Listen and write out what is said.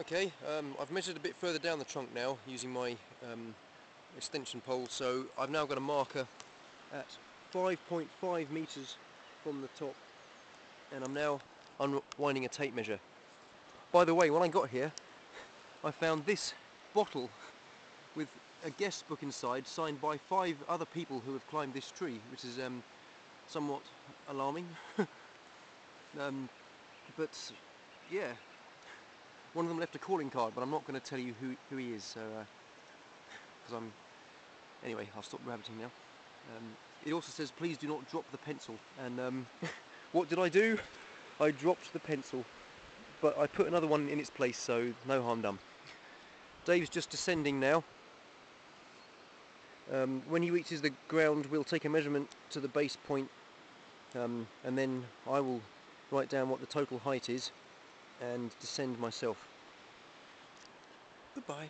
Okay, I've measured a bit further down the trunk now using my extension pole, so I've now got a marker at 5.5 metres from the top, and I'm now unwinding a tape measure. By the way, when I got here I found this bottle with a guest book inside signed by 5 other people who have climbed this tree, which is somewhat alarming. But yeah, one of them left a calling card, but I'm not going to tell you who he is, so because I'm... Anyway, I'll stop rabbiting now. It also says, please do not drop the pencil, and what did I do? I dropped the pencil, but I put another one in its place, so no harm done. Dave's just descending now. When he reaches the ground, we'll take a measurement to the base point, and then I will write down what the total height is and descend myself. Goodbye.